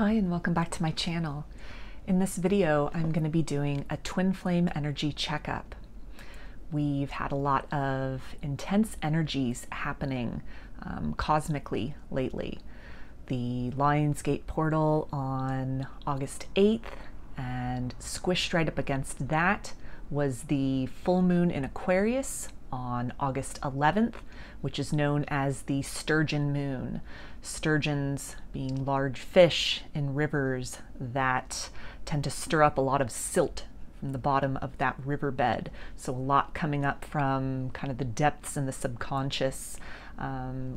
Hi and welcome back to my channel. In this video, I'm going to be doing a twin flame energy checkup. We've had a lot of intense energies happening cosmically lately. The Lionsgate portal on August 8th and squished right up against that was the full moon in Aquarius on August 11th, which is known as the Sturgeon Moon. Sturgeons being large fish in rivers that tend to stir up a lot of silt from the bottom of that riverbed. So a lot coming up from kind of the depths and the subconscious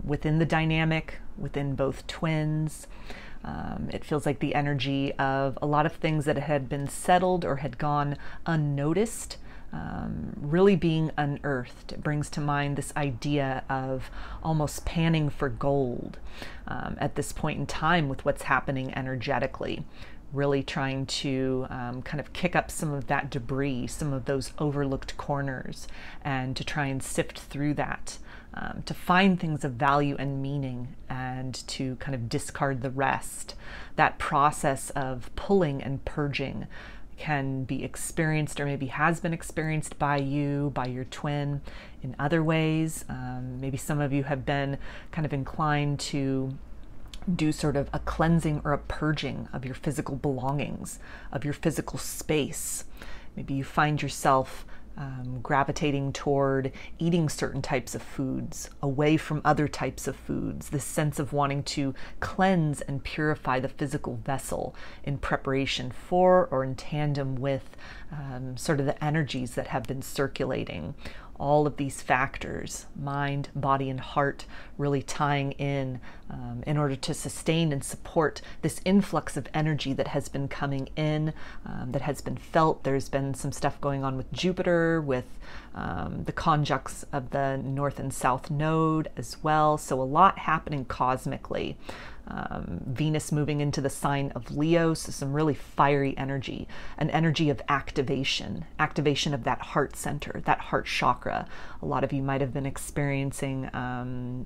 within the dynamic, within both twins. It feels like the energy of a lot of things that had been settled or had gone unnoticed really being unearthed. It brings to mind this idea of almost panning for gold at this point in time with what's happening energetically, really trying to kind of kick up some of that debris, some of those overlooked corners, and to try and sift through that, to find things of value and meaning and to kind of discard the rest. That process of pulling and purging can be experienced, or maybe has been experienced by you, by your twin, in other ways. Maybe some of you have been kind of inclined to do sort of a cleansing or a purging of your physical belongings, of your physical space. Maybe you find yourself gravitating toward eating certain types of foods, away from other types of foods, this sense of wanting to cleanse and purify the physical vessel in preparation for or in tandem with sort of the energies that have been circulating. All of these factors, mind, body, and heart, really tying in order to sustain and support this influx of energy that has been coming in, that has been felt. There's been some stuff going on with Jupiter, with the conjuncts of the north and south node as well. So a lot happening cosmically. Venus moving into the sign of Leo, so some really fiery energy, an energy of activation of that heart center, that heart chakra. A lot of you might have been experiencing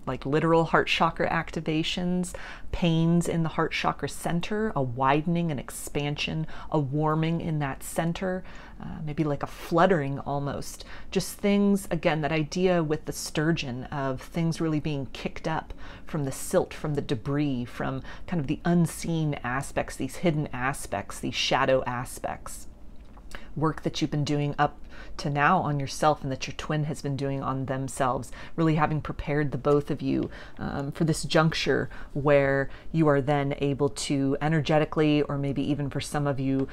like literal heart chakra activations, pains in the heart chakra center, a widening, an expansion, a warming in that center, maybe like a fluttering almost. Just things, again, that idea with the sturgeon of things really being kicked up from the silt, from the debris, from kind of the unseen aspects, these hidden aspects, these shadow aspects. Work that you've been doing up to now on yourself and that your twin has been doing on themselves, really having prepared the both of you for this juncture where you are then able to energetically, or maybe even for some of you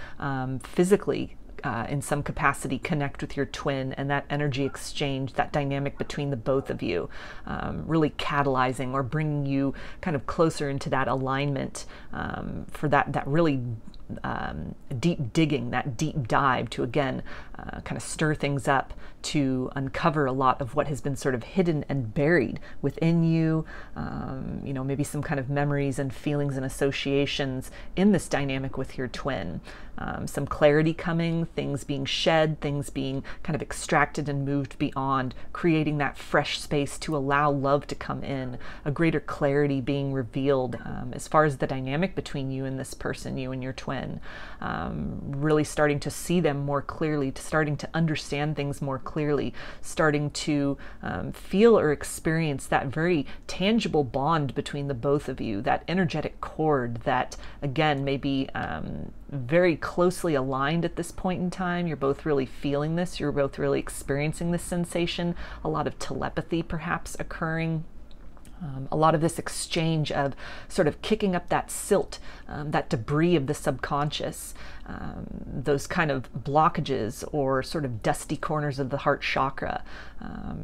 physically, in some capacity, connect with your twin, and that energy exchange, that dynamic between the both of you, really catalyzing or bringing you kind of closer into that alignment for that really deep digging, that deep dive to, again, kind of stir things up, to uncover a lot of what has been sort of hidden and buried within you, you know, maybe some kind of memories and feelings and associations in this dynamic with your twin. Some clarity coming, things being shed, things being kind of extracted and moved beyond, creating that fresh space to allow love to come in, a greater clarity being revealed as far as the dynamic between you and this person, you and your twin. Really starting to see them more clearly, starting to understand things more clearly, starting to feel or experience that very tangible bond between the both of you, that energetic cord that, again, may be very closely aligned at this point in time. You're both really feeling this. You're both really experiencing this sensation. A lot of telepathy perhaps occurring. A lot of this exchange of sort of kicking up that silt, that debris of the subconscious, those kind of blockages or sort of dusty corners of the heart chakra,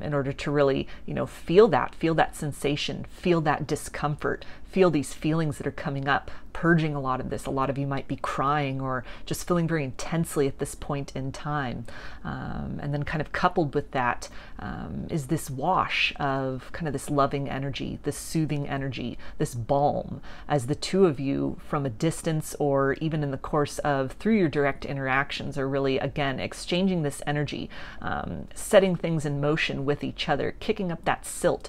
in order to really, you know, feel that sensation, feel that discomfort, feel these feelings that are coming up, purging a lot of this. A lot of you might be crying or just feeling very intensely at this point in time. And then kind of coupled with that is this wash of kind of this loving energy, this soothing energy, this balm, as the two of you from a distance or even in the course of through your direct interactions are really, again, exchanging this energy, setting things in motion with each other, kicking up that silt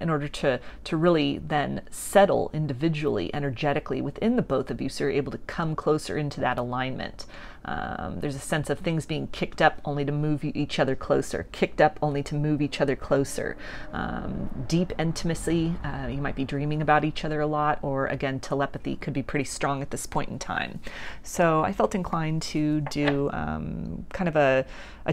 in order to really then settle settle individually, energetically within the both of you, so you're able to come closer into that alignment. There's a sense of things being kicked up only to move each other closer, kicked up only to move each other closer. Deep intimacy, you might be dreaming about each other a lot, or again, telepathy could be pretty strong at this point in time. So I felt inclined to do kind of a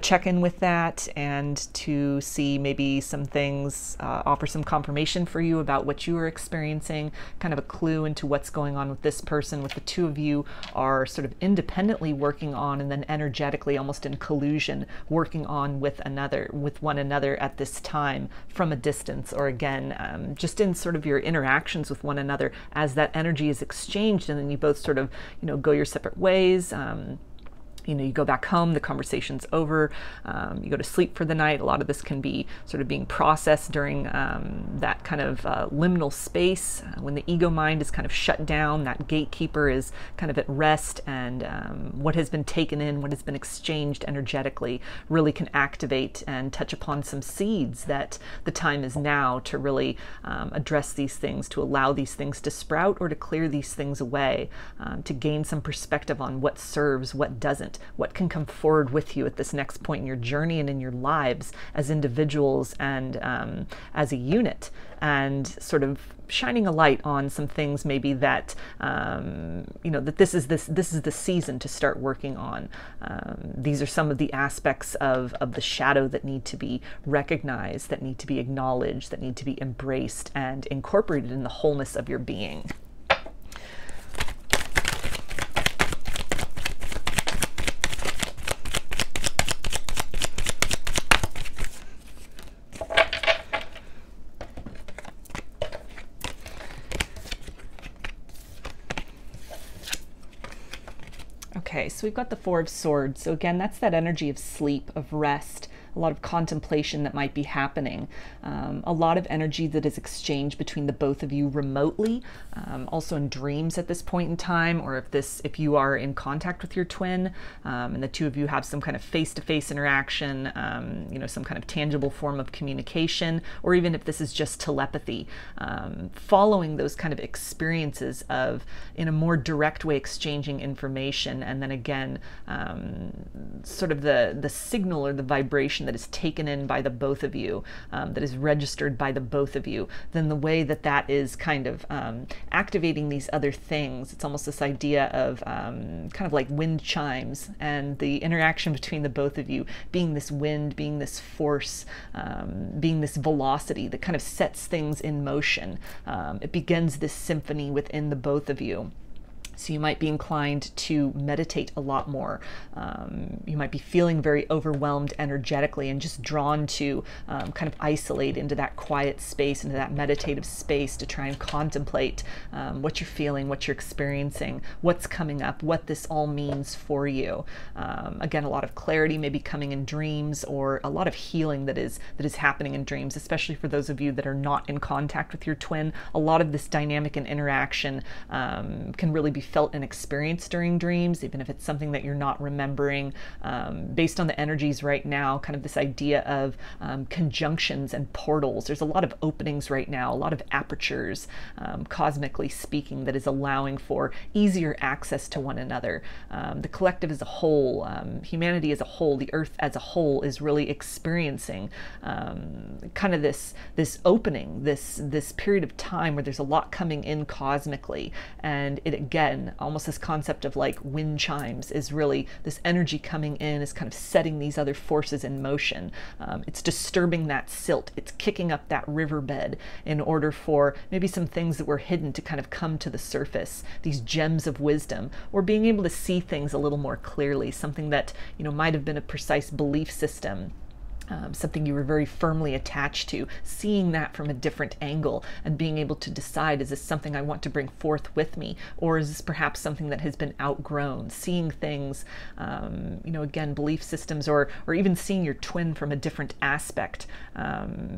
check-in with that, and to see maybe some things, offer some confirmation for you about what you are experiencing, kind of a clue into what's going on with this person, what the two of you are sort of independently working on, and then energetically, almost in collusion, working on with one another at this time from a distance, or again, just in sort of your interactions with one another as that energy is exchanged, and then you both sort of, you know, go your separate ways. You know, you go back home, the conversation's over, you go to sleep for the night. A lot of this can be sort of being processed during that kind of liminal space, when the ego mind is kind of shut down, that gatekeeper is kind of at rest, and what has been taken in, what has been exchanged energetically really can activate and touch upon some seeds that the time is now to really address these things, to allow these things to sprout, or to clear these things away, to gain some perspective on what serves, what doesn't, what can come forward with you at this next point in your journey and in your lives as individuals and as a unit, and sort of shining a light on some things maybe that, you know, that this is the season to start working on. These are some of the aspects of the shadow that need to be recognized, that need to be acknowledged, that need to be embraced and incorporated in the wholeness of your being. Okay, so we've got the Four of Swords. So again, that's that energy of sleep, of rest, a lot of contemplation that might be happening, a lot of energy that is exchanged between the both of you remotely, also in dreams at this point in time, or if you are in contact with your twin, and the two of you have some kind of face-to-face interaction, you know, some kind of tangible form of communication, or even if this is just telepathy, following those kind of experiences of, in a more direct way, exchanging information, and then again, sort of the signal or the vibration that is taken in by the both of you, that is registered by the both of you, then the way that is kind of activating these other things. It's almost this idea of kind of like wind chimes, and the interaction between the both of you being this wind, being this force, being this velocity that kind of sets things in motion. It begins this symphony within the both of you. So you might be inclined to meditate a lot more. You might be feeling very overwhelmed energetically and just drawn to kind of isolate into that quiet space, into that meditative space, to try and contemplate what you're feeling, what you're experiencing, what's coming up, what this all means for you. Again, a lot of clarity may be coming in dreams, or a lot of healing that is happening in dreams, especially for those of you that are not in contact with your twin. A lot of this dynamic and interaction can really be felt and experienced during dreams, even if it's something that you're not remembering. Based on the energies right now, kind of this idea of conjunctions and portals. There's a lot of openings right now, a lot of apertures, cosmically speaking, that is allowing for easier access to one another. The collective as a whole, humanity as a whole, the earth as a whole is really experiencing kind of this opening, this period of time where there's a lot coming in cosmically. And it again, almost this concept of like wind chimes is really this energy coming in, is kind of setting these other forces in motion. It's disturbing that silt. It's kicking up that riverbed in order for maybe some things that were hidden to kind of come to the surface, these gems of wisdom, or being able to see things a little more clearly, something that, you know, might have been a precise belief system. Something you were very firmly attached to, seeing that from a different angle and being able to decide, is this something I want to bring forth with me, or is this perhaps something that has been outgrown? Seeing things, you know, again, belief systems, or even seeing your twin from a different aspect,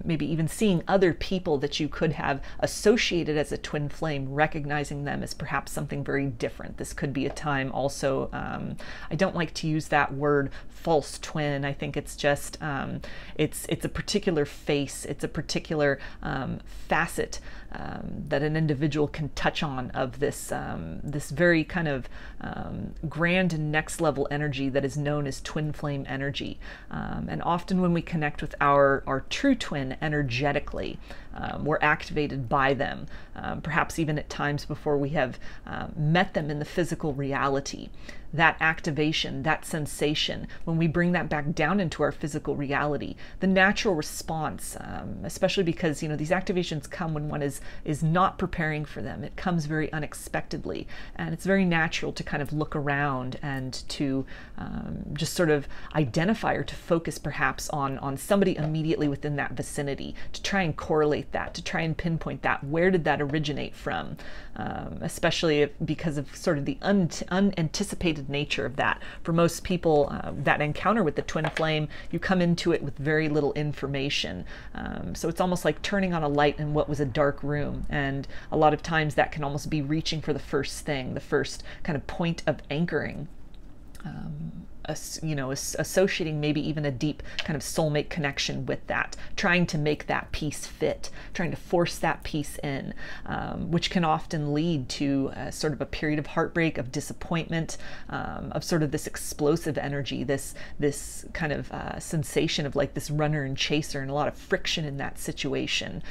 maybe even seeing other people that you could have associated as a twin flame, recognizing them as perhaps something very different. This could be a time also, I don't like to use that word false twin. I think it's just It's a particular face, it's a particular facet that an individual can touch on of this, this very kind of grand and next level energy that is known as twin flame energy. And often when we connect with our true twin energetically, we're activated by them, perhaps even at times before we have met them in the physical reality. That activation, that sensation, when we bring that back down into our physical reality, the natural response, especially because, you know, these activations come when one is not preparing for them. It comes very unexpectedly, and it's very natural to kind of look around and to just sort of identify or to focus perhaps on somebody immediately within that vicinity, to try and correlate that, to try and pinpoint that. Where did that originate from? Especially because of sort of the unanticipated nature of that. For most people, that encounter with the twin flame, you come into it with very little information. So it's almost like turning on a light in what was a dark room. And a lot of times that can almost be reaching for the first thing, the first kind of point of anchoring. You know, associating maybe even a deep kind of soulmate connection with that, trying to make that piece fit, trying to force that piece in, which can often lead to sort of a period of heartbreak, of disappointment, of sort of this explosive energy, this kind of sensation of like this runner and chaser, and a lot of friction in that situation.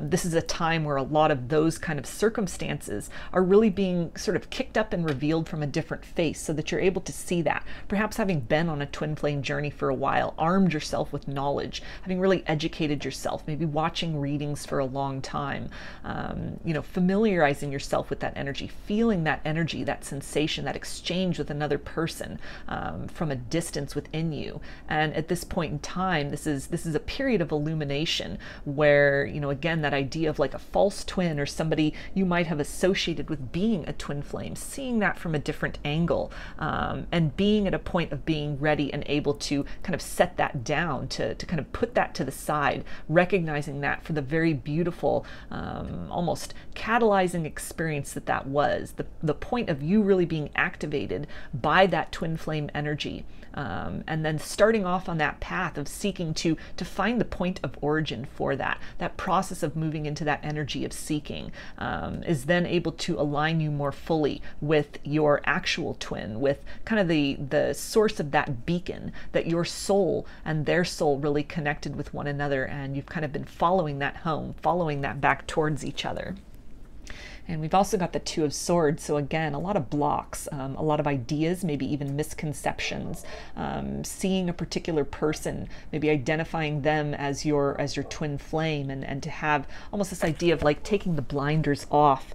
This is a time where a lot of those kind of circumstances are really being sort of kicked up and revealed from a different face, so that you're able to see that. Perhaps having been on a twin flame journey for a while, armed yourself with knowledge, having really educated yourself, maybe watching readings for a long time, you know, familiarizing yourself with that energy, feeling that energy, that sensation, that exchange with another person from a distance within you. And at this point in time, this is a period of illumination where, you know, again, that idea of like a false twin or somebody you might have associated with being a twin flame, seeing that from a different angle, and being at a point of being ready and able to kind of set that down, to kind of put that to the side, recognizing that for the very beautiful, almost catalyzing experience that that was, the point of you really being activated by that twin flame energy, and then starting off on that path of seeking to find the point of origin for that. That process of moving into that energy of seeking is then able to align you more fully with your actual twin, with kind of the source of that beacon that your soul and their soul really connected with one another, and you've kind of been following that home, following that back towards each other. And we've also got the Two of Swords. So again, a lot of blocks, a lot of ideas, maybe even misconceptions, seeing a particular person, maybe identifying them as your twin flame, and to have almost this idea of like taking the blinders off,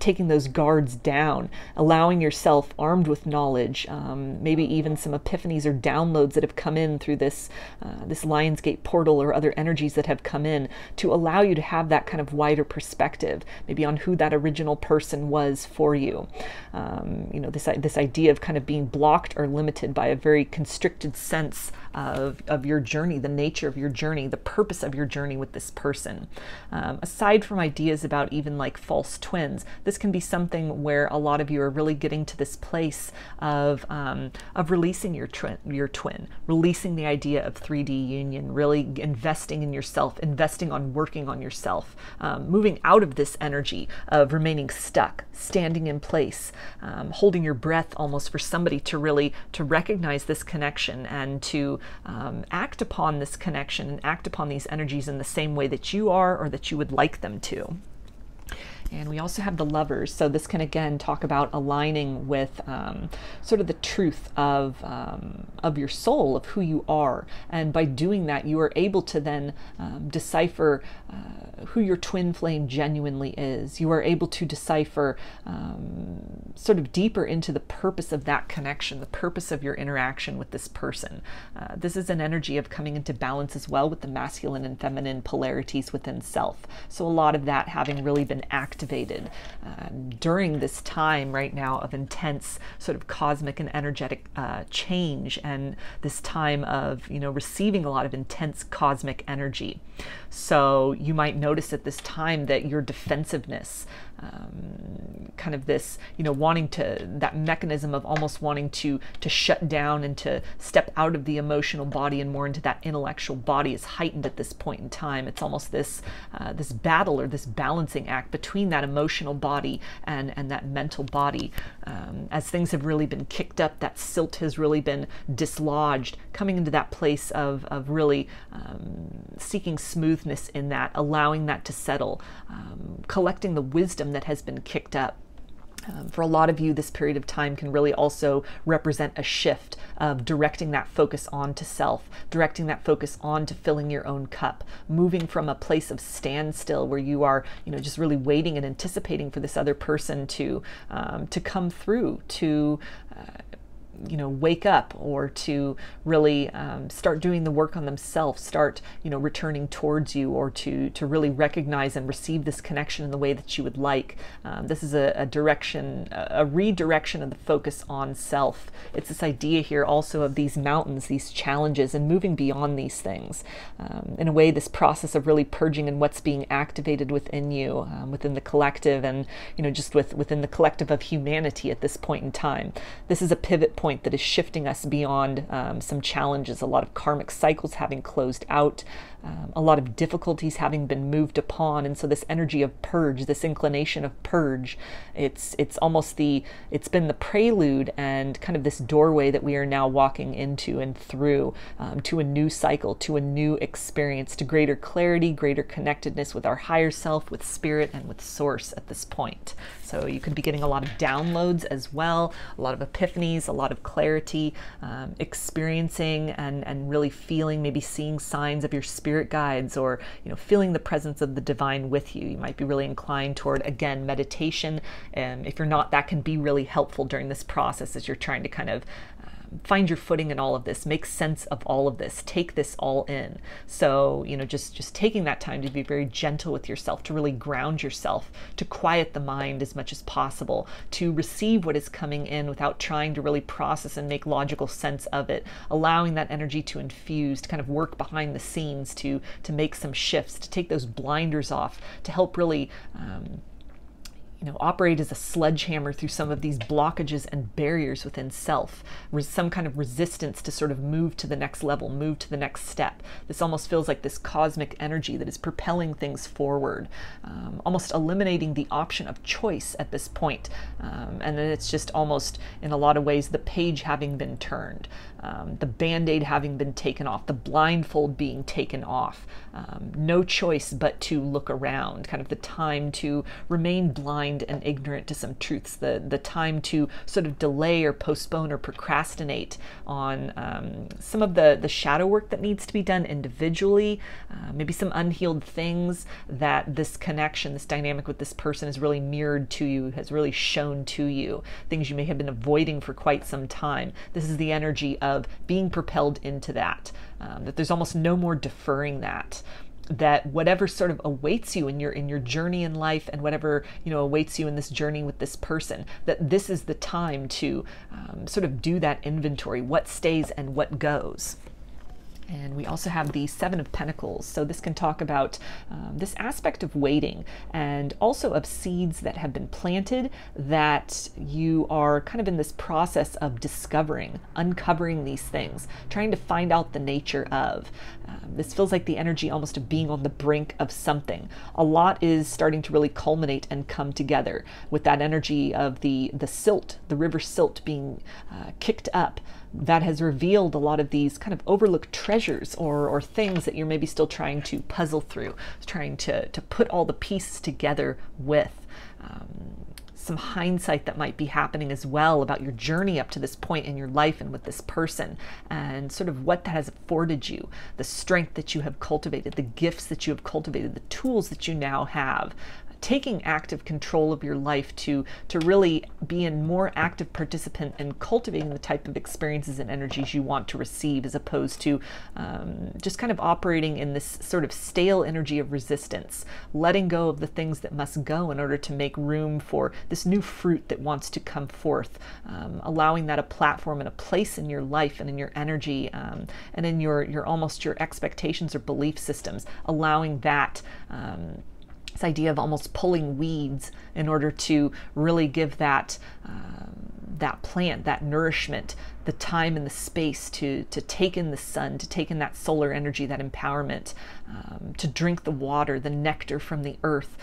taking those guards down, allowing yourself armed with knowledge, maybe even some epiphanies or downloads that have come in through this Lionsgate portal or other energies that have come in to allow you to have that kind of wider perspective, maybe on who that original person was for you. You know, this idea of kind of being blocked or limited by a very constricted sense of your journey, the nature of your journey, the purpose of your journey with this person. Aside from ideas about even like false twins, this can be something where a lot of you are really getting to this place of releasing your twin, releasing the idea of 3D union, really investing in yourself, investing on working on yourself, moving out of this energy of remaining stuck, standing in place, holding your breath almost for somebody to recognize this connection and to act upon this connection and act upon these energies in the same way that you are or that you would like them to. And we also have the Lovers. So this can again talk about aligning with sort of the truth of your soul, of who you are. And by doing that, you are able to then decipher who your twin flame genuinely is. You are able to decipher sort of deeper into the purpose of that connection, the purpose of your interaction with this person. This is an energy of coming into balance as well with the masculine and feminine polarities within self. So a lot of that having really been activated during this time right now of intense sort of cosmic and energetic change, and this time of, you know, receiving a lot of intense cosmic energy. So you might notice at this time that your defensiveness, kind of this, you know, wanting to, that mechanism of almost wanting to shut down and to step out of the emotional body and more into that intellectual body is heightened at this point in time. It's almost this this battle or this balancing act between that emotional body and that mental body. As things have really been kicked up, that silt has really been dislodged, coming into that place of really seeking smoothness in that, allowing that to settle, collecting the wisdom that has been kicked up. For a lot of you, this period of time can really also represent a shift of directing that focus on to self, directing that focus on to filling your own cup, moving from a place of standstill where you are, you know, just really waiting and anticipating for this other person to come through, to you know, wake up, or to really start doing the work on themselves, start, you know, returning towards you, or to really recognize and receive this connection in the way that you would like. This is a direction, a redirection of the focus on self. It's this idea here also of these mountains, these challenges, and moving beyond these things. In a way, this process of really purging and what's being activated within you, within the collective, and, you know, just within the collective of humanity at this point in time. This is a pivot point that is shifting us beyond some challenges, a lot of karmic cycles having closed out, a lot of difficulties having been moved upon. And so this energy of purge, this inclination of purge, it's almost the, it's been the prelude and kind of this doorway that we are now walking into and through, to a new cycle, to a new experience, to greater clarity, greater connectedness with our higher self, with spirit, and with source at this point. So you could be getting a lot of downloads as well, a lot of epiphanies, a lot of clarity, experiencing and really feeling, maybe seeing signs of your spirit guides, or, you know, feeling the presence of the divine with you. You might be really inclined toward, again, meditation. And if you're not, that can be really helpful during this process as you're trying to kind of find your footing in all of this, make sense of all of this, take this all in. So, you know, just taking that time to be very gentle with yourself, to really ground yourself, to quiet the mind as much as possible, to receive what is coming in without trying to really process and make logical sense of it, allowing that energy to infuse, to kind of work behind the scenes, to make some shifts, to take those blinders off, to help really you know, operate as a sledgehammer through some of these blockages and barriers within self, some kind of resistance to sort of move to the next level, move to the next step. This almost feels like this cosmic energy that is propelling things forward, almost eliminating the option of choice at this point. And then it's just almost, in a lot of ways, the page having been turned, the Band-Aid having been taken off, the blindfold being taken off, no choice but to look around, kind of the time to remain blind and ignorant to some truths, the time to sort of delay or postpone or procrastinate on some of the shadow work that needs to be done individually, maybe some unhealed things that this connection, this dynamic with this person has really mirrored to you, has really shown to you, things you may have been avoiding for quite some time. This is the energy of being propelled into that, that there's almost no more deferring that. That whatever sort of awaits you in your journey in life, and whatever, you know, awaits you in this journey with this person, that this is the time to sort of do that inventory, what stays and what goes. And we also have the Seven of Pentacles. So this can talk about this aspect of waiting, and also of seeds that have been planted that you are kind of in this process of discovering, uncovering these things, trying to find out the nature of. This feels like the energy almost of being on the brink of something. A lot is starting to really culminate and come together with that energy of the silt, the river silt being kicked up. That has revealed a lot of these kind of overlooked treasures or things that you're maybe still trying to puzzle through, trying to put all the pieces together with. Some hindsight that might be happening as well about your journey up to this point in your life and with this person, and sort of what that has afforded you, the strength that you have cultivated, the gifts that you have cultivated, the tools that you now have. Taking active control of your life to really be a more active participant in cultivating the type of experiences and energies you want to receive, as opposed to just kind of operating in this sort of stale energy of resistance, letting go of the things that must go in order to make room for this new fruit that wants to come forth, allowing that a platform and a place in your life and in your energy, and in your almost your expectations or belief systems, allowing that this idea of almost pulling weeds in order to really give that that plant, that nourishment, the time and the space to take in the sun, to take in that solar energy, that empowerment, to drink the water, the nectar from the earth,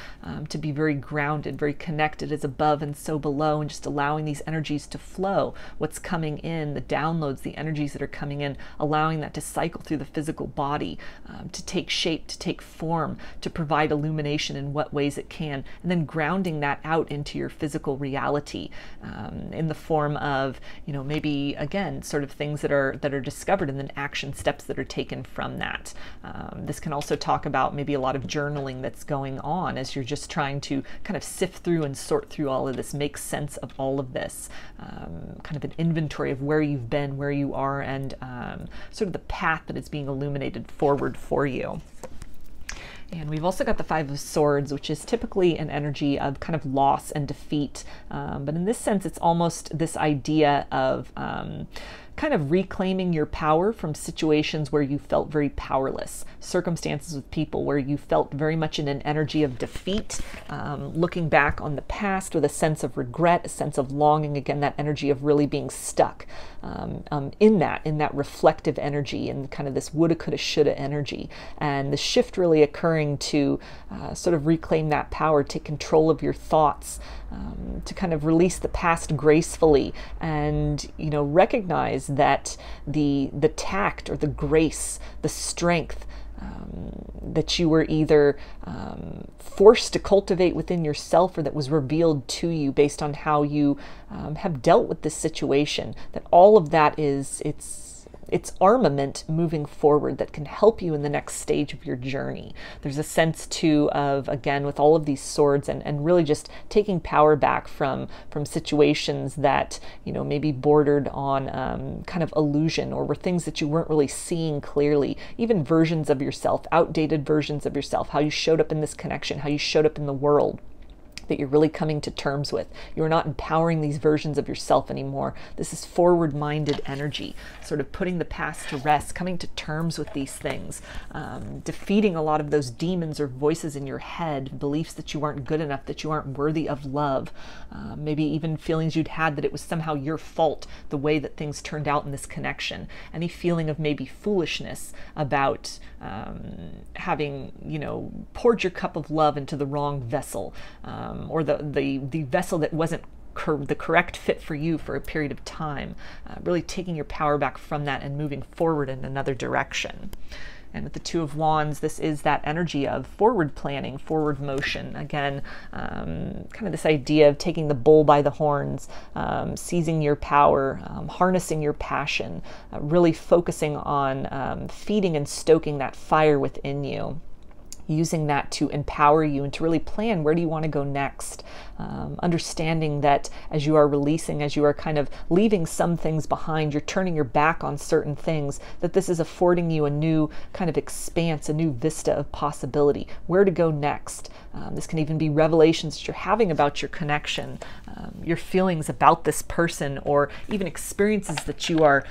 to be very grounded, very connected as above and so below, and just allowing these energies to flow, what's coming in, the downloads, the energies that are coming in, allowing that to cycle through the physical body, to take shape, to take form, to provide illumination in what ways it can, and then grounding that out into your physical reality in the form of, you know, maybe again, sort of things that are discovered and then action steps that are taken from that. This can also talk about maybe a lot of journaling that's going on as you're just trying to kind of sift through and sort through all of this, make sense of all of this, kind of an inventory of where you've been, where you are, and sort of the path that is being illuminated forward for you. And we've also got the Five of Swords, which is typically an energy of kind of loss and defeat. But in this sense, it's almost this idea of kind of reclaiming your power from situations where you felt very powerless, circumstances with people where you felt very much in an energy of defeat, looking back on the past with a sense of regret, a sense of longing, again, that energy of really being stuck in that reflective energy and kind of this woulda, coulda, shoulda energy. And the shift really occurring to sort of reclaim that power, take control of your thoughts, to kind of release the past gracefully and, you know, recognize that the tact or the grace, the strength that you were either forced to cultivate within yourself or that was revealed to you based on how you have dealt with this situation, that all of that is, it's armament moving forward that can help you in the next stage of your journey. There's a sense too of, again, with all of these swords and really just taking power back from situations that, you know, maybe bordered on kind of illusion or were things that you weren't really seeing clearly, even versions of yourself, outdated versions of yourself, how you showed up in this connection, how you showed up in the world, that you're really coming to terms with. You're not empowering these versions of yourself anymore. This is forward-minded energy, sort of putting the past to rest, coming to terms with these things, defeating a lot of those demons or voices in your head, beliefs that you aren't good enough, that you aren't worthy of love, maybe even feelings you'd had that it was somehow your fault, the way that things turned out in this connection, any feeling of maybe foolishness about having, you know, poured your cup of love into the wrong vessel, or the vessel that wasn't the correct fit for you for a period of time, really taking your power back from that and moving forward in another direction. And with the Two of Wands, this is that energy of forward planning, forward motion. Again, kind of this idea of taking the bull by the horns, seizing your power, harnessing your passion, really focusing on feeding and stoking that fire within you, using that to empower you and to really plan, where do you want to go next? Understanding that as you are releasing, as you are kind of leaving some things behind, you're turning your back on certain things, that this is affording you a new kind of expanse, a new vista of possibility, where to go next. This can even be revelations that you're having about your connection, your feelings about this person, or even experiences that you are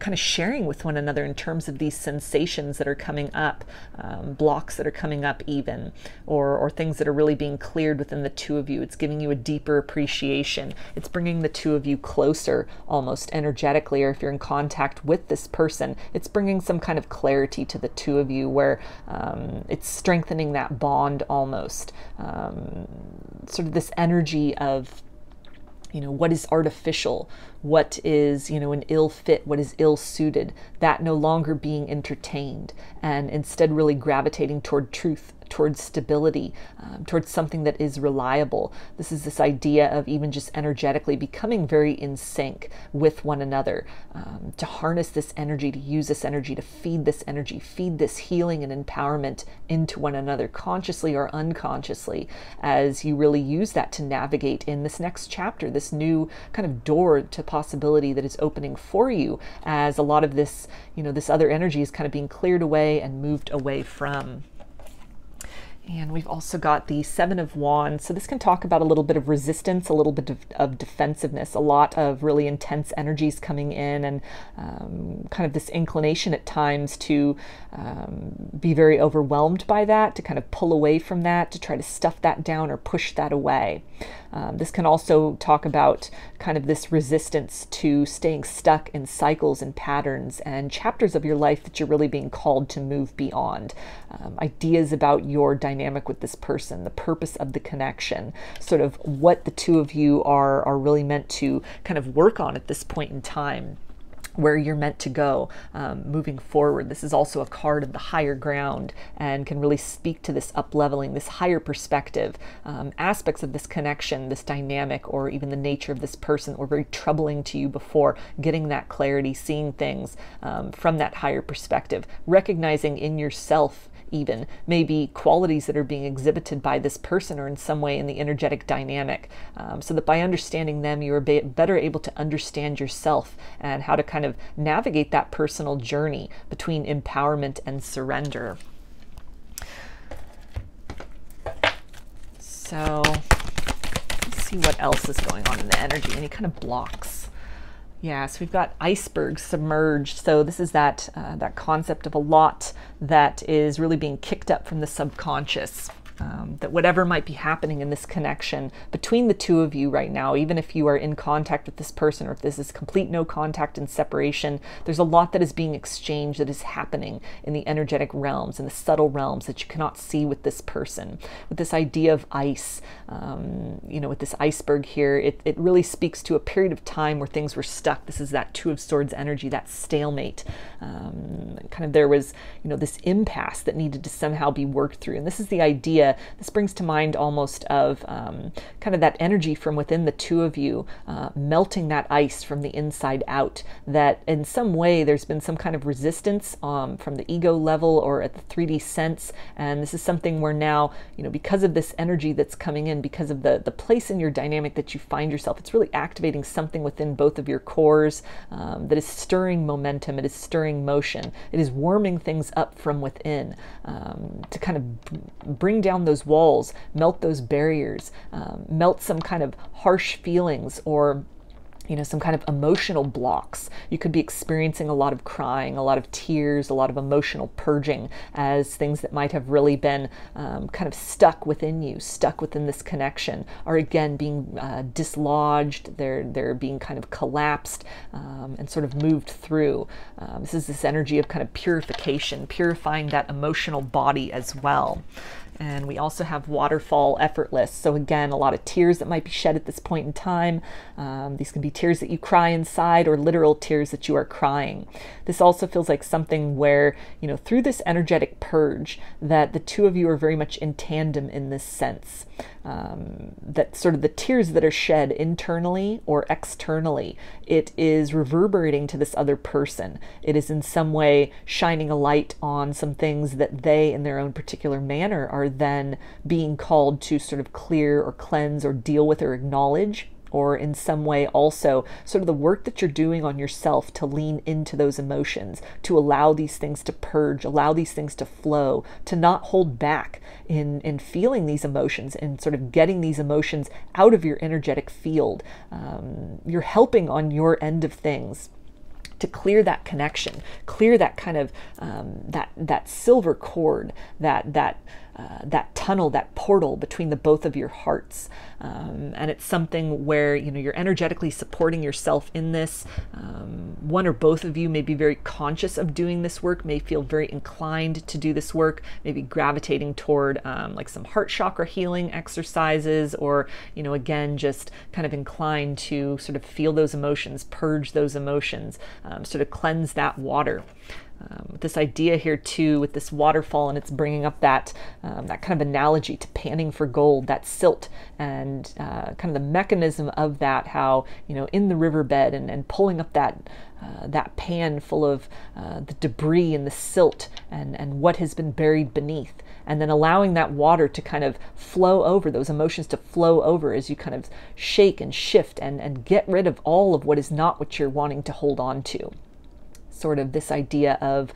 kind of sharing with one another in terms of these sensations that are coming up, blocks that are coming up even, or things that are really being cleared within the two of you. It's giving you a deeper appreciation. It's bringing the two of you closer almost energetically, or if you're in contact with this person, it's bringing some kind of clarity to the two of you where it's strengthening that bond almost, sort of this energy of, you know, what is artificial, what is, you know, an ill fit, what is ill suited, that no longer being entertained, and instead really gravitating toward truth, towards stability, towards something that is reliable. This is this idea of even just energetically becoming very in sync with one another, to harness this energy, to use this energy, to feed this energy, feed this healing and empowerment into one another, consciously or unconsciously, as you really use that to navigate in this next chapter, this new kind of door to possibility that is opening for you, as a lot of this, you know, this other energy is kind of being cleared away and moved away from. And we've also got the Seven of Wands. So this can talk about a little bit of resistance, a little bit of defensiveness, a lot of really intense energies coming in, and kind of this inclination at times to be very overwhelmed by that, to kind of pull away from that, to try to stuff that down or push that away. This can also talk about kind of this resistance to staying stuck in cycles and patterns and chapters of your life that you're really being called to move beyond. Ideas about your dynamic with this person, the purpose of the connection, sort of what the two of you are really meant to kind of work on at this point in time, where you're meant to go moving forward. This is also a card of the higher ground and can really speak to this up-leveling, this higher perspective. Aspects of this connection, this dynamic, or even the nature of this person were very troubling to you before. Getting that clarity, seeing things from that higher perspective, recognizing in yourself even maybe qualities that are being exhibited by this person or in some way in the energetic dynamic, so that by understanding them you are better able to understand yourself and how to kind of navigate that personal journey between empowerment and surrender. So let's see what else is going on in the energy, any kind of blocks. Yeah, so we've got icebergs, submerged. So this is that, that concept of a lot that is really being kicked up from the subconscious. That whatever might be happening in this connection between the two of you right now, even if you are in contact with this person or if this is complete no contact and separation, there's a lot that is being exchanged that is happening in the energetic realms, in the subtle realms that you cannot see with this person. With this idea of ice, you know, with this iceberg here, it really speaks to a period of time where things were stuck. This is that Two of Swords energy, that stalemate. Kind of there was, you know, this impasse that needed to somehow be worked through. And this is the idea. This brings to mind almost of kind of that energy from within the two of you, melting that ice from the inside out, that in some way there's been some kind of resistance from the ego level or at the 3D sense. And this is something where now, you know, because of this energy that's coming in, because of the place in your dynamic that you find yourself, it's really activating something within both of your cores that is stirring momentum, it is stirring motion, it is warming things up from within to kind of bring down those walls, melt those barriers, melt some kind of harsh feelings or, you know, some kind of emotional blocks. You could be experiencing a lot of crying, a lot of tears, a lot of emotional purging as things that might have really been kind of stuck within you, stuck within this connection, are again being dislodged, they're being kind of collapsed and sort of moved through. This is this energy of kind of purification, purifying that emotional body as well. And we also have waterfall, effortless. So again, a lot of tears that might be shed at this point in time. These can be tears that you cry inside or literal tears that you are crying. This also feels like something where, you know, through this energetic purge, that the two of you are very much in tandem in this sense. That sort of the tears that are shed internally or externally, it is reverberating to this other person. It is in some way shining a light on some things that they, in their own particular manner, are then being called to sort of clear or cleanse or deal with or acknowledge, or in some way also sort of the work that you're doing on yourself to lean into those emotions, to allow these things to purge, allow these things to flow, to not hold back in feeling these emotions and sort of getting these emotions out of your energetic field. You're helping on your end of things to clear that connection, clear that kind of that silver cord, that tunnel, that portal between the both of your hearts. And it's something where, you know, you're energetically supporting yourself in this. One or both of you may be very conscious of doing this work, may feel very inclined to do this work, maybe gravitating toward like some heart chakra healing exercises, or, you know, again, just kind of inclined to sort of feel those emotions, purge those emotions, sort of cleanse that water. This idea here too with this waterfall, and it's bringing up that that kind of analogy to panning for gold, that silt, and kind of the mechanism of that, how, you know, in the riverbed and pulling up that that pan full of the debris and the silt and what has been buried beneath, and then allowing that water to kind of flow over, those emotions to flow over as you kind of shake and shift and get rid of all of what is not what you're wanting to hold on to. sort of this idea of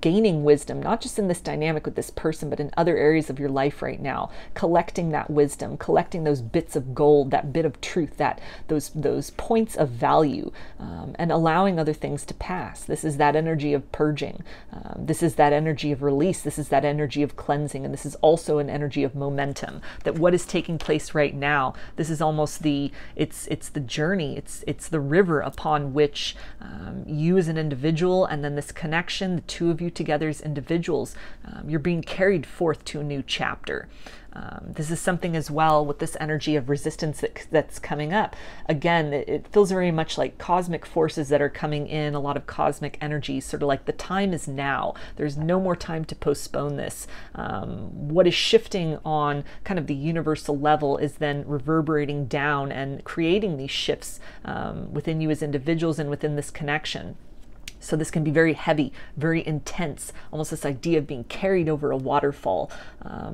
gaining wisdom, not just in this dynamic with this person, but in other areas of your life right now, collecting that wisdom, collecting those bits of gold, that bit of truth, that those points of value, and allowing other things to pass. This is that energy of purging. This is that energy of release. This is that energy of cleansing. And this is also an energy of momentum, that what is taking place right now, this is almost the, it's the journey. It's the river upon which you as an individual, and then this connection, the two of you together as individuals, you're being carried forth to a new chapter. This is something as well with this energy of resistance that's coming up. Again, it feels very much like cosmic forces that are coming in, a lot of cosmic energy, sort of like the time is now. There's no more time to postpone this. What is shifting on kind of the universal level is then reverberating down and creating these shifts within you as individuals and within this connection. So this can be very heavy, very intense, almost this idea of being carried over a waterfall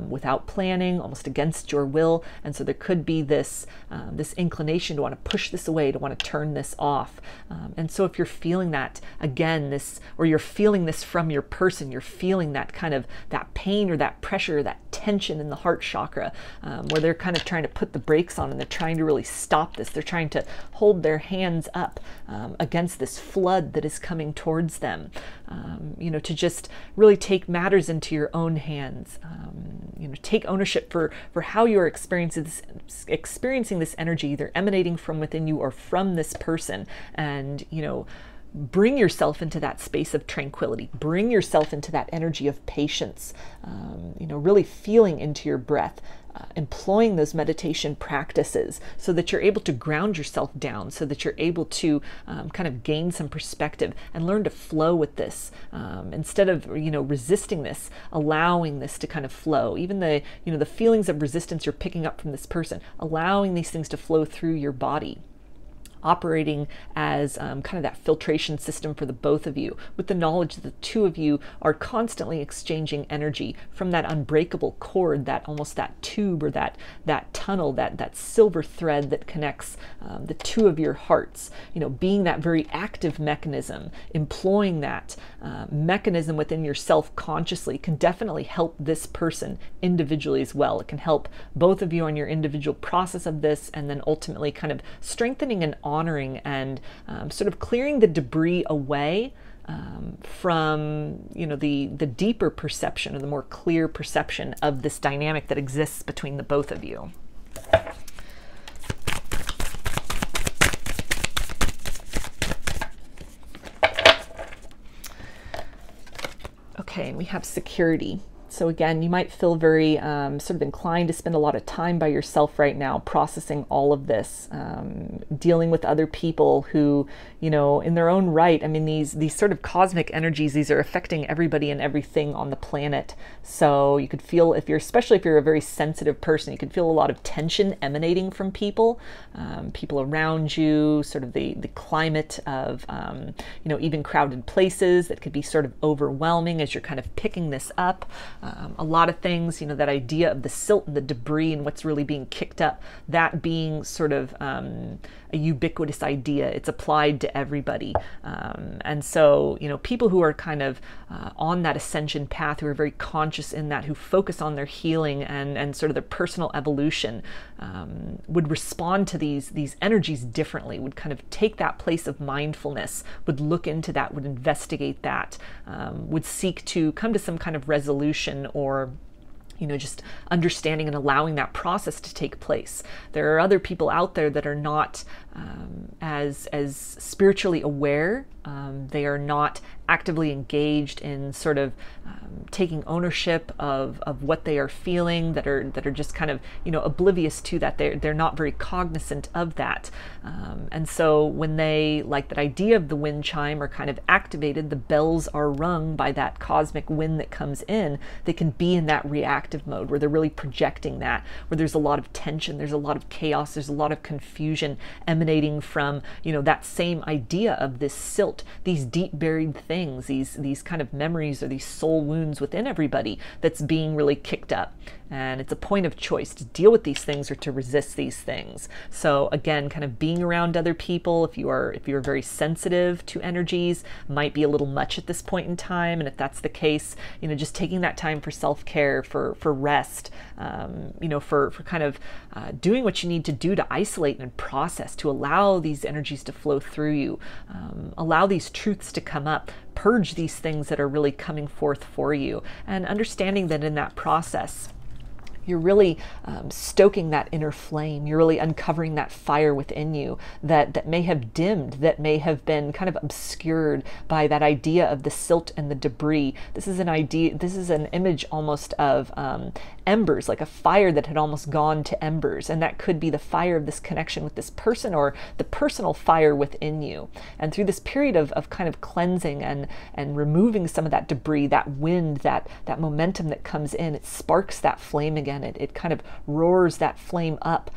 without planning, almost against your will. And so there could be this, this inclination to want to push this away, to want to turn this off. And so if you're feeling that, again, this, or you're feeling this from your person, you're feeling that kind of that pain or that pressure, or that tension in the heart chakra, where they're kind of trying to put the brakes on and they're trying to really stop this. They're trying to hold their hands up against this flood that is coming towards them, you know, to just really take matters into your own hands, you know, take ownership for how you're experiencing this energy, either emanating from within you or from this person, and, you know, bring yourself into that space of tranquility, bring yourself into that energy of patience, you know, really feeling into your breath, employing those meditation practices so that you're able to ground yourself down, so that you're able to kind of gain some perspective and learn to flow with this, instead of, you know, resisting this, allowing this to kind of flow. Even the, you know, the feelings of resistance you're picking up from this person, allowing these things to flow through your body, operating as kind of that filtration system for the both of you, with the knowledge that the two of you are constantly exchanging energy from that unbreakable cord, that almost that tube or that tunnel, that silver thread that connects the two of your hearts, you know, being that very active mechanism, employing that mechanism within yourself consciously can definitely help this person individually as well. It can help both of you on your individual process of this, and then ultimately kind of strengthening and honoring and sort of clearing the debris away from, you know, the deeper perception or the more clear perception of this dynamic that exists between the both of you. Okay, and we have security. So again, you might feel very sort of inclined to spend a lot of time by yourself right now, processing all of this, dealing with other people who, you know, in their own right, I mean, these sort of cosmic energies, these are affecting everybody and everything on the planet. So you could feel, especially if you're a very sensitive person, you could feel a lot of tension emanating from people, people around you, sort of the climate of, you know, even crowded places that could be sort of overwhelming as you're kind of picking this up. A lot of things, you know, that idea of the silt and the debris and what's really being kicked up, that being sort of a ubiquitous idea. It's applied to everybody. And so, you know, people who are kind of on that ascension path, who are very conscious in that, who focus on their healing and sort of their personal evolution, would respond to these energies differently, would kind of take that place of mindfulness, would look into that, would investigate that, would seek to come to some kind of resolution, or, you know, just understanding and allowing that process to take place. There are other people out there that are not as spiritually aware. They are not actively engaged in sort of taking ownership of what they are feeling, that are just kind of, you know, oblivious to that. They're not very cognizant of that. And so when they, like that idea of the wind chime, are kind of activated, the bells are rung by that cosmic wind that comes in, they can be in that reactive mode where they're really projecting that, where there's a lot of tension, there's a lot of chaos, there's a lot of confusion emanating from, you know, that same idea of this silt, these deep buried things, these kind of memories or these soul wounds within everybody that's being really kicked up. And it's a point of choice to deal with these things or to resist these things. So again, kind of being around other people, if you're very sensitive to energies, might be a little much at this point in time. And if that's the case, you know, just taking that time for self-care, for rest, you know, for kind of doing what you need to do to isolate and process, to allow these energies to flow through you, allow these truths to come up, purge these things that are really coming forth for you, and understanding that in that process, you're really stoking that inner flame. You're really uncovering that fire within you that may have dimmed, that may have been kind of obscured by that idea of the silt and the debris. This is an idea, this is an image almost of embers, like a fire that had almost gone to embers. And that could be the fire of this connection with this person or the personal fire within you. And through this period of kind of cleansing and removing some of that debris, that wind, that momentum that comes in, it sparks that flame again. It kind of roars that flame up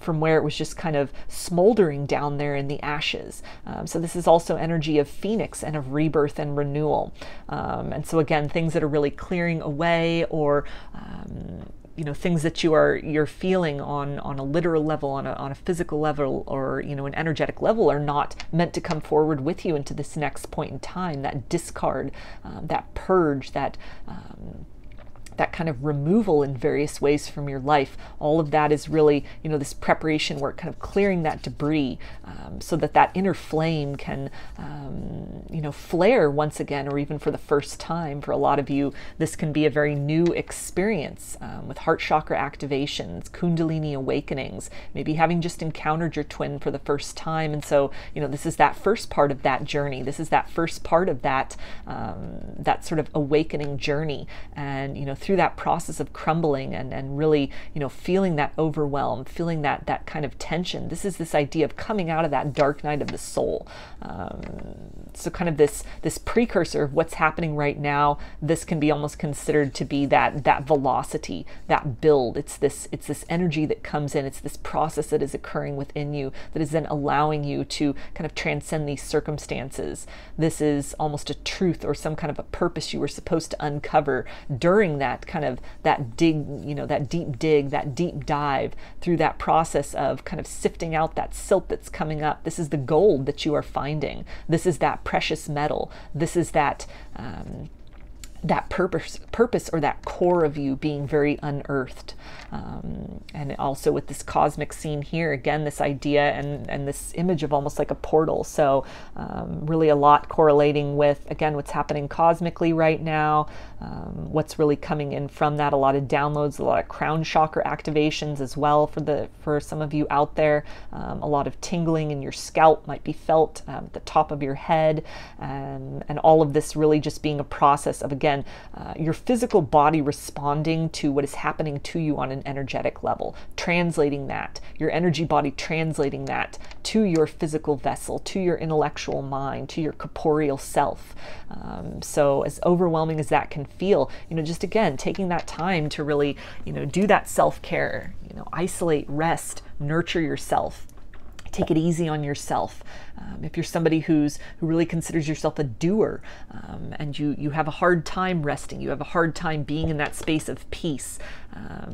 from where it was just kind of smoldering down there in the ashes. So this is also energy of phoenix and of rebirth and renewal. And so again, things that are really clearing away, or you know, things that you're feeling on a literal level, on a physical level, or, you know, an energetic level, are not meant to come forward with you into this next point in time. That discard, that purge, that kind of removal in various ways from your life, all of that is really, you know, this preparation work, kind of clearing that debris, so that inner flame can, you know, flare once again, or even for the first time. For a lot of you, this can be a very new experience with heart chakra activations, Kundalini awakenings, maybe having just encountered your twin for the first time. And so, you know, this is that first part of that journey. This is that first part of that sort of awakening journey. And, you know, through that process of crumbling and really, you know, feeling that overwhelm, feeling that kind of tension. This is this idea of coming out of that dark night of the soul. So kind of this precursor of what's happening right now, this can be almost considered to be that velocity, that build. It's this energy that comes in. It's this process that is occurring within you that is then allowing you to kind of transcend these circumstances. This is almost a truth or some kind of a purpose you were supposed to uncover during that kind of that deep dive through that process of kind of sifting out that silt that's coming up. This is the gold that you are finding. This is that precious metal. This is that purpose or that core of you being very unearthed. And also with this cosmic scene here, again, this idea and this image of almost like a portal. So really a lot correlating with, again, what's happening cosmically right now, what's really coming in from that. A lot of downloads, a lot of crown chakra activations as well for some of you out there. A lot of tingling in your scalp might be felt, at the top of your head, and all of this really just being a process of, again, your physical body responding to what is happening to you on an energetic level, translating that, your energy body translating that to your physical vessel, to your intellectual mind, to your corporeal self. So as overwhelming as that can feel, you know, just again, taking that time to really, you know, do that self-care, you know, isolate, rest, nurture yourself. Take it easy on yourself. If you're somebody who really considers yourself a doer, and you have a hard time resting, you have a hard time being in that space of peace.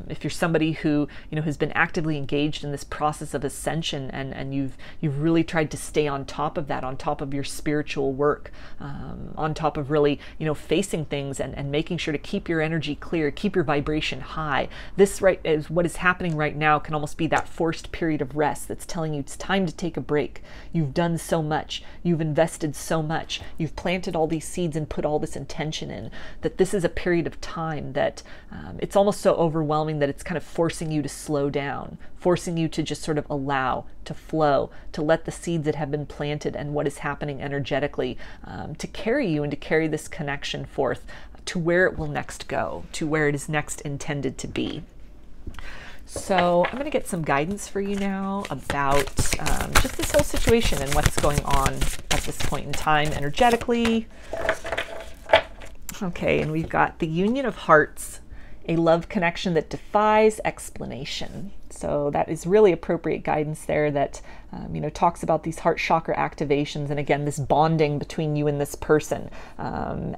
If you're somebody who, you know, has been actively engaged in this process of ascension, and you've really tried to stay on top of that, on top of your spiritual work, on top of really, you know, facing things and making sure to keep your energy clear, keep your vibration high. This right is what is happening right now can almost be that forced period of rest that's telling you it's time to take a break. You've done so much, you've invested so much, you've planted all these seeds and put all this intention in, that this is a period of time that it's almost so overwhelming that it's kind of forcing you to slow down, forcing you to just sort of allow, to flow, to let the seeds that have been planted and what is happening energetically to carry you and to carry this connection forth to where it will next go, to where it is next intended to be. So I'm going to get some guidance for you now about just this whole situation and what's going on at this point in time energetically. Okay, and we've got the Union of Hearts, a love connection that defies explanation. So that is really appropriate guidance there that, you know, talks about these heart chakra activations and again, this bonding between you and this person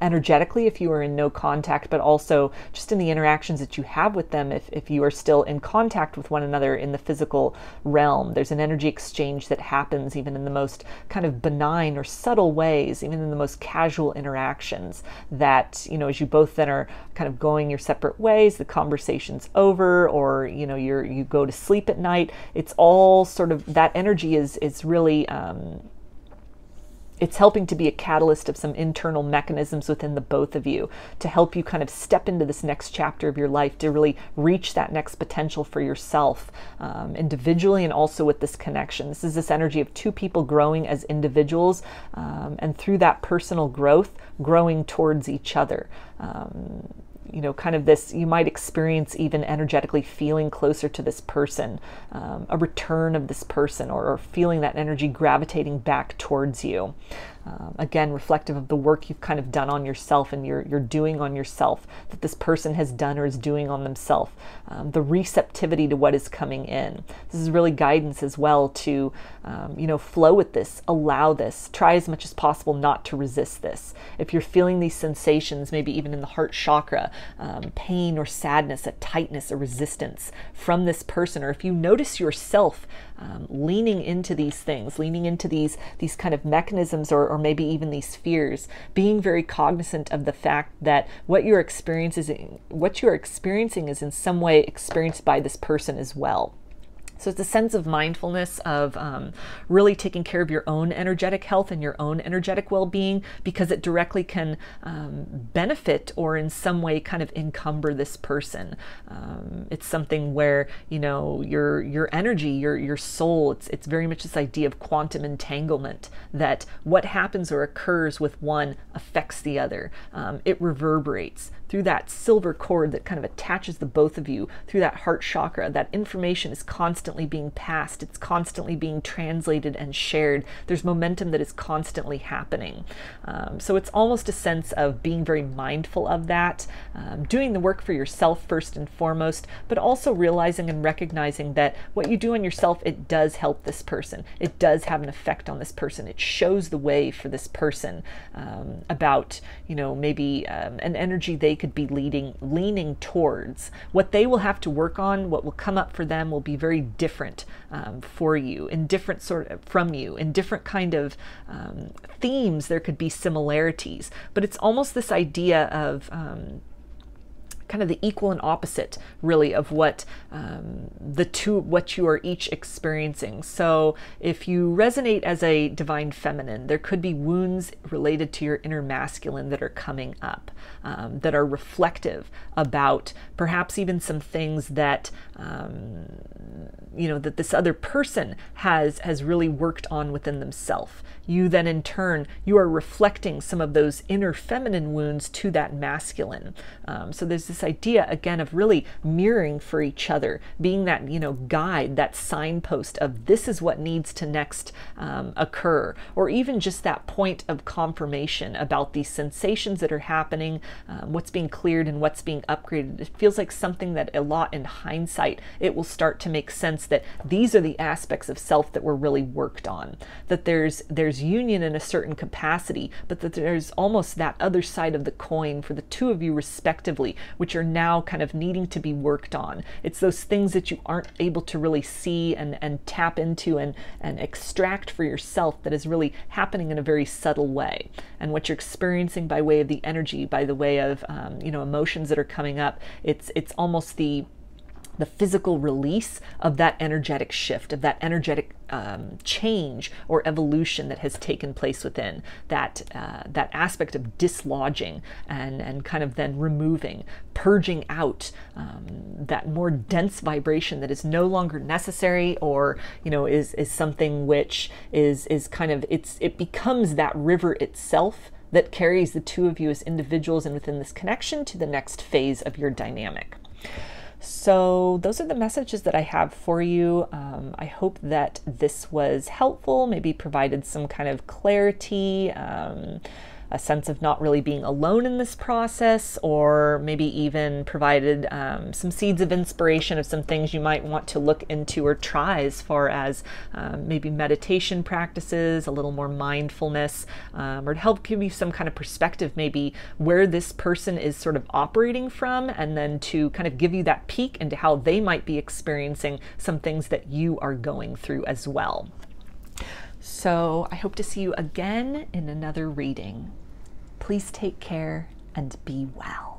energetically if you are in no contact, but also just in the interactions that you have with them if you are still in contact with one another in the physical realm. There's an energy exchange that happens even in the most kind of benign or subtle ways, even in the most casual interactions that, you know, as you both then are kind of going your separate ways, the conversation's over or, you know, you go to sleep at night. It's all sort of that energy is really, it's helping to be a catalyst of some internal mechanisms within the both of you to help you kind of step into this next chapter of your life, to really reach that next potential for yourself individually and also with this connection. This is this energy of two people growing as individuals and through that personal growth, growing towards each other. You know, kind of this, you might experience even energetically feeling closer to this person, a return of this person, or feeling that energy gravitating back towards you. Again, reflective of the work you've kind of done on yourself and you're doing on yourself, that this person has done or is doing on themselves, the receptivity to what is coming in. This is really guidance as well to, you know, flow with this, allow this, try as much as possible not to resist this. If you're feeling these sensations, maybe even in the heart chakra, pain or sadness, a tightness, a resistance from this person, or if you notice yourself leaning into these things, leaning into these kind of mechanisms or maybe even these fears, being very cognizant of the fact that what you're experiencing is in some way experienced by this person as well. So it's a sense of mindfulness of really taking care of your own energetic health and your own energetic well-being, because it directly can benefit or in some way kind of encumber this person. It's something where, you know, your energy, your soul, it's very much this idea of quantum entanglement, that what happens or occurs with one affects the other. It reverberates through that silver cord that kind of attaches the both of you through that heart chakra. That information is constantly being passed. It's constantly being translated and shared. There's momentum that is constantly happening. So it's almost a sense of being very mindful of that, doing the work for yourself first and foremost, but also realizing and recognizing that what you do on yourself, it does help this person. It does have an effect on this person. It shows the way for this person about, you know, maybe an energy they could be leaning towards. What they will have to work on, what will come up for them will be very different for you, in different different kind of themes. There could be similarities, but it's almost this idea of kind of the equal and opposite, really, of what what you are each experiencing. So if you resonate as a divine feminine, there could be wounds related to your inner masculine that are coming up, that are reflective about perhaps even some things that, you know, that this other person has really worked on within themselves. You then in turn, you are reflecting some of those inner feminine wounds to that masculine. So there's this idea again of really mirroring for each other, being that, you know, guide, that signpost of this is what needs to next occur, or even just that point of confirmation about these sensations that are happening, what's being cleared and what's being upgraded. It feels like something that a lot in hindsight, it will start to make sense that these are the aspects of self that were really worked on, that there's union in a certain capacity, but that there's almost that other side of the coin for the two of you respectively, which are now kind of needing to be worked on. It's those things that you aren't able to really see and tap into and extract for yourself that is really happening in a very subtle way. And what you're experiencing by way of the energy, by the way of, you know, emotions that are coming up, it's almost the physical release of that energetic shift, of that energetic change or evolution that has taken place within that, that aspect of dislodging and kind of then removing, purging out that more dense vibration that is no longer necessary, or, you know, is something which is kind of, it becomes that river itself that carries the two of you as individuals and within this connection to the next phase of your dynamic. So those are the messages that I have for you. I hope that this was helpful, maybe provided some kind of clarity, a sense of not really being alone in this process, or maybe even provided some seeds of inspiration of some things you might want to look into or try as far as maybe meditation practices, a little more mindfulness, or to help give you some kind of perspective maybe where this person is sort of operating from, and then to kind of give you that peek into how they might be experiencing some things that you are going through as well. So I hope to see you again in another reading. Please take care and be well.